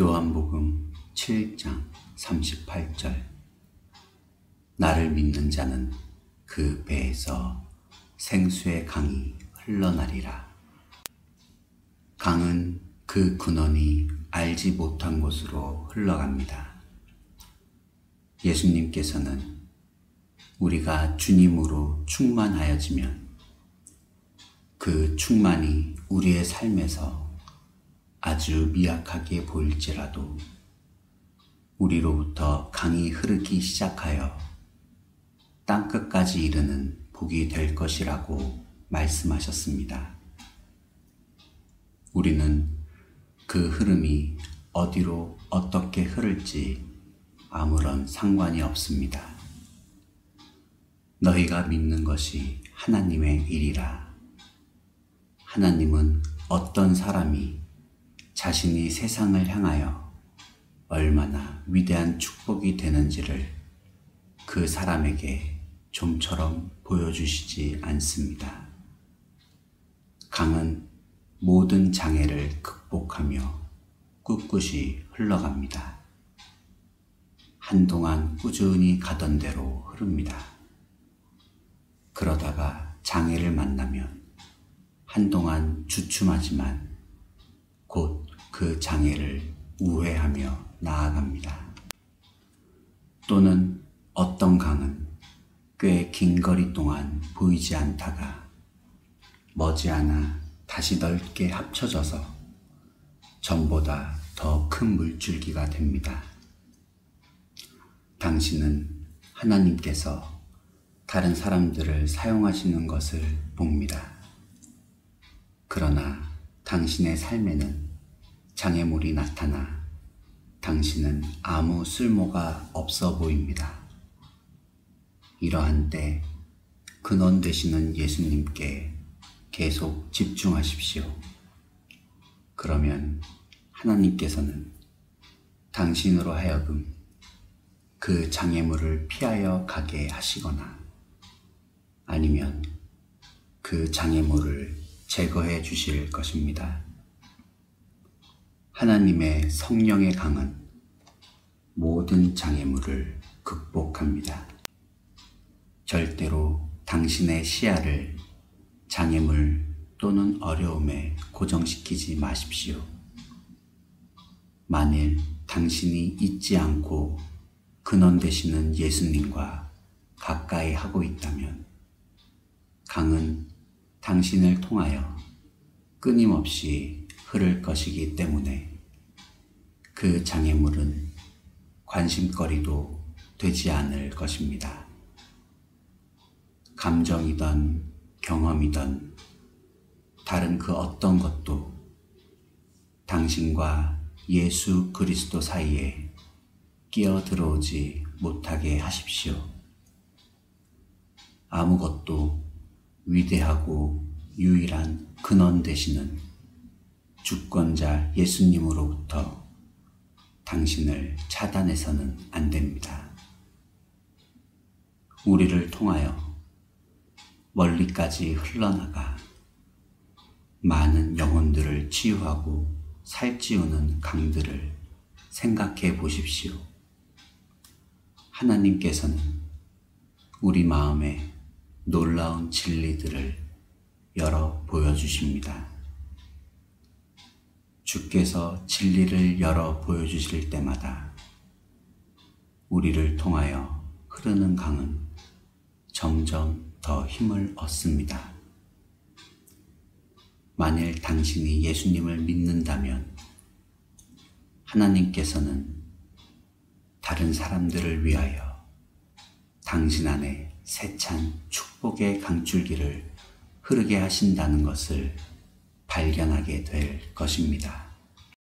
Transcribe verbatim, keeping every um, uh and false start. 요한복음 칠장 삼십팔절 나를 믿는 자는 그 배에서 생수의 강이 흘러나리라. 강은 그 근원이 알지 못한 곳으로 흘러갑니다. 예수님께서는 우리가 주님으로 충만하여지면 그 충만이 우리의 삶에서 아주 미약하게 보일지라도 우리로부터 강이 흐르기 시작하여 땅끝까지 이르는 복이 될 것이라고 말씀하셨습니다. 우리는 그 흐름이 어디로 어떻게 흐를지 아무런 상관이 없습니다. 너희가 믿는 것이 하나님의 일이라. 하나님은 어떤 사람이 자신이 세상을 향하여 얼마나 위대한 축복이 되는지를 그 사람에게 좀처럼 보여주시지 않습니다. 강은 모든 장애를 극복하며 꿋꿋이 흘러갑니다. 한동안 꾸준히 가던 대로 흐릅니다. 그러다가 장애를 만나면 한동안 주춤하지만 곧 그 장애를 우회하며 나아갑니다. 또는 어떤 강은 꽤 긴 거리 동안 보이지 않다가 머지않아 다시 넓게 합쳐져서 전보다 더 큰 물줄기가 됩니다. 당신은 하나님께서 다른 사람들을 사용하시는 것을 봅니다. 그러나 당신의 삶에는 장애물이 나타나 당신은 아무 쓸모가 없어 보입니다. 이러한 때 근원 되시는 예수님께 계속 집중하십시오. 그러면 하나님께서는 당신으로 하여금 그 장애물을 피하여 가게 하시거나 아니면 그 장애물을 제거해 주실 것입니다. 하나님의 성령의 강은 모든 장애물을 극복합니다. 절대로 당신의 시야를 장애물 또는 어려움에 고정시키지 마십시오. 만일 당신이 잊지 않고 근원 되시는 예수님과 가까이 하고 있다면 강은 당신을 통하여 끊임없이 흐를 것이기 때문에 그 장애물은 관심거리도 되지 않을 것입니다. 감정이든 경험이든 다른 그 어떤 것도 당신과 예수 그리스도 사이에 끼어들어오지 못하게 하십시오. 아무것도 위대하고 유일한 근원 되시는 주권자 예수님으로부터 당신을 차단해서는 안 됩니다. 우리를 통하여 멀리까지 흘러나가 많은 영혼들을 치유하고 살찌우는 강들을 생각해 보십시오. 하나님께서는 우리 마음에 놀라운 진리들을 열어 보여주십니다. 주께서 진리를 열어 보여주실 때마다 우리를 통하여 흐르는 강은 점점 더 힘을 얻습니다. 만일 당신이 예수님을 믿는다면 하나님께서는 다른 사람들을 위하여 당신 안에 세찬 축복의 강줄기를 흐르게 하신다는 것을 발견하게 될 것입니다.